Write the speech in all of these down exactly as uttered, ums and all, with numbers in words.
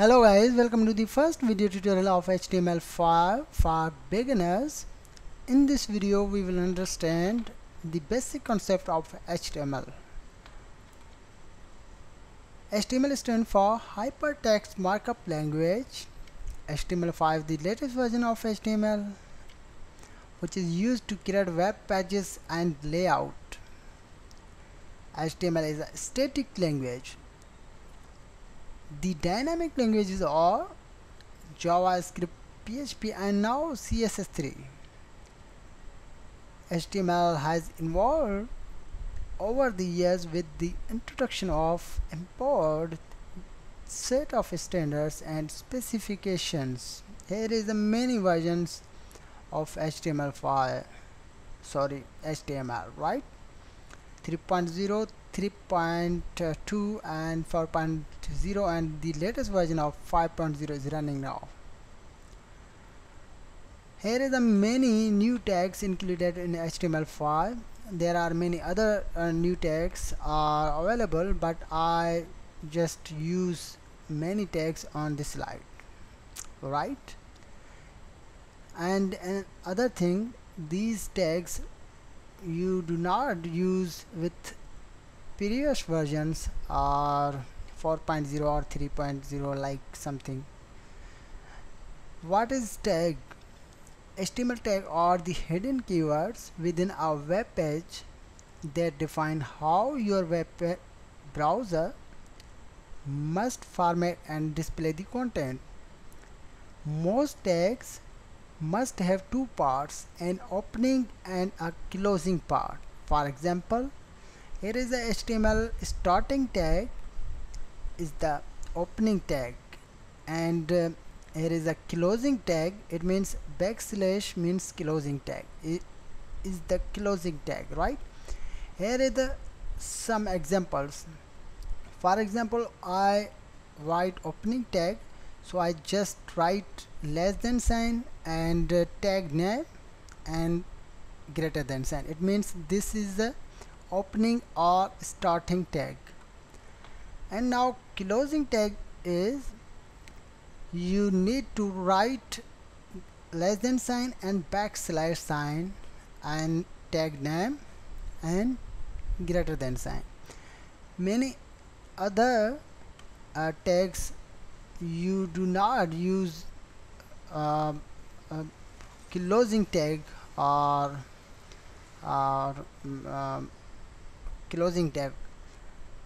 Hello guys, welcome to the first video tutorial of H T M L five for beginners. In this video we will understand the basic concept of H T M L. H T M L stands for Hypertext Markup Language. H T M L five, the latest version of H T M L, which is used to create web pages and layout. H T M L is a static language. The dynamic languages are JavaScript, P H P and now C S S three. H T M L has evolved over the years with the introduction of empowered set of standards and specifications. Here is the many versions of H T M L five, sorry H T M L, right? three point zero, three point two and four point zero, and the latest version of five point zero is running now. Here is the many new tags included in H T M L five. There are many other uh, new tags are available, but I just use many tags on this slide, right? And another thing, these tags you do not use with previous versions are four point zero or three point zero, like something. What is tag? H T M L tag are the hidden keywords within a web page that define how your web browser must format and display the content. Most tags must have two parts, an opening and a closing part. For example, here is the H T M L starting tag is the opening tag, and uh, here is a closing tag. It means backslash means closing tag. It is the closing tag, right? Here is the some examples. For example, I write opening tag, so I just write less than sign and uh, tag name and greater than sign. It means this is the opening or starting tag. And now closing tag is you need to write less than sign and backslash sign and tag name and greater than sign. Many other uh, tags you do not use uh, uh, closing tag or, or um, closing tag.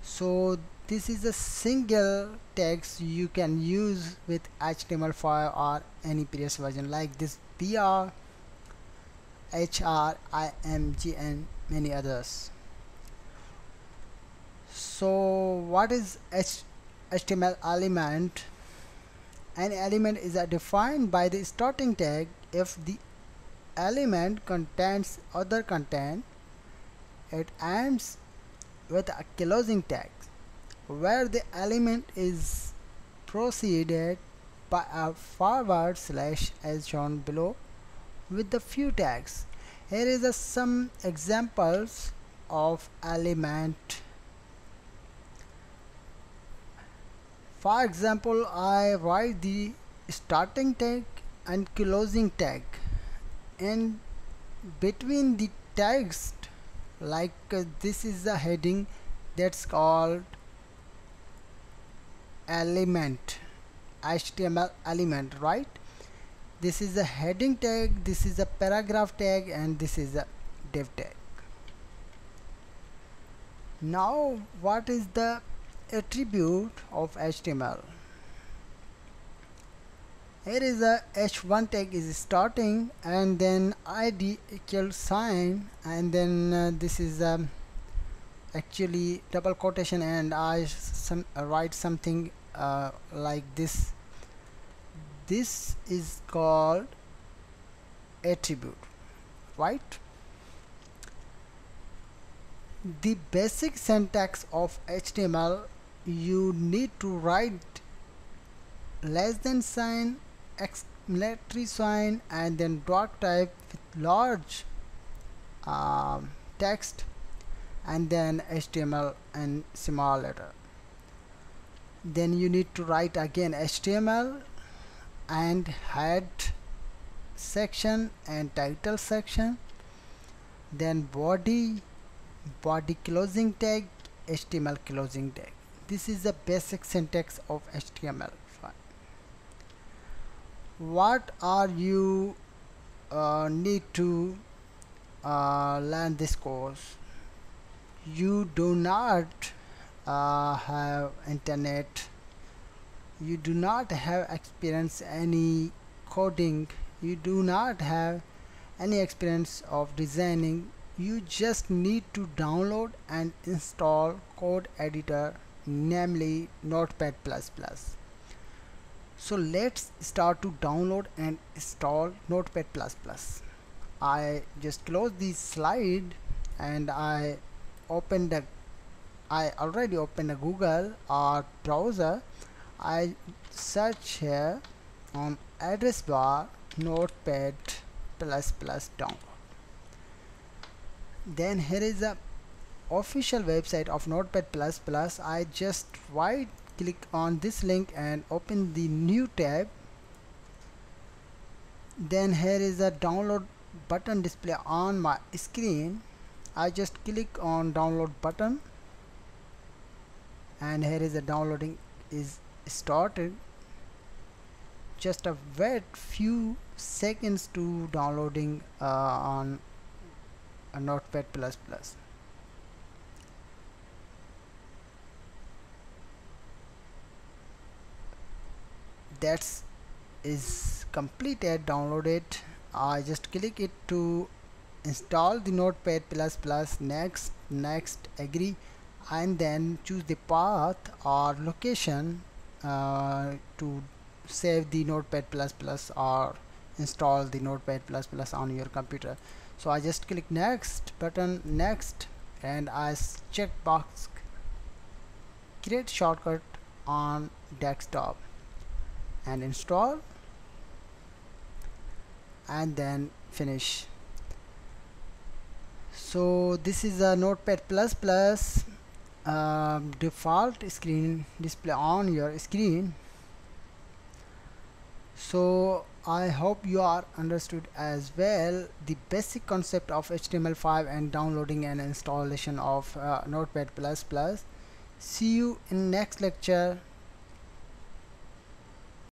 So this is a single text you can use with H T M L five or any previous version, like this P R, H R, I M G and many others. So what is H T M L element? An element is uh, defined by the starting tag. If the element contains other content, it ends with a closing tag where the element is preceded by a forward slash as shown below with the few tags. Here is uh, some examples of element. For example, I write the starting tag and closing tag, and between the text, like uh, this is the heading that's called element, H T M L element, right? This is the heading tag, this is the paragraph tag and this is the div tag. Now what is the attribute of H T M L? Here is a H one tag is starting, and then I D equal sign, and then uh, this is um, actually double quotation, and I some, uh, write something uh, like this. This is called attribute, right? The basic syntax of H T M L, you need to write less than sign, exclamatory sign and then dot type with large uh, text and then H T M L and small letter. then you need to write again H T M L and head section and title section, then body, body closing tag, H T M L closing tag. This is the basic syntax of H T M L five. What are you uh, need to uh, learn this course? You do not uh, have internet, you do not have experience any coding, you do not have any experience of designing. You just need to download and install code editor, namely Notepad plus plus. So let's start to download and install Notepad plus plus. I just close this slide and I open the I already opened the Google or browser. I search here on address bar Notepad plus plus download. Then here is the official website of Notepad plus plus. I just right click on this link and open the new tab. Then here is a download button display on my screen. I just click on download button and here is the downloading is started. Just a wait few seconds to downloading uh, on a Notepad plus plus. That is completed, downloaded. I just click it to install the Notepad plus plus, next, next, agree, and then choose the path or location uh, to save the Notepad plus plus or install the Notepad plus plus on your computer. So I just click next button, next, and I check box create shortcut on desktop and install and then finish. So this is a Notepad plus plus uh, default screen display on your screen. So I hope you are understood as well the basic concept of H T M L five and downloading and installation of uh, Notepad plus plus. See you in next lecture.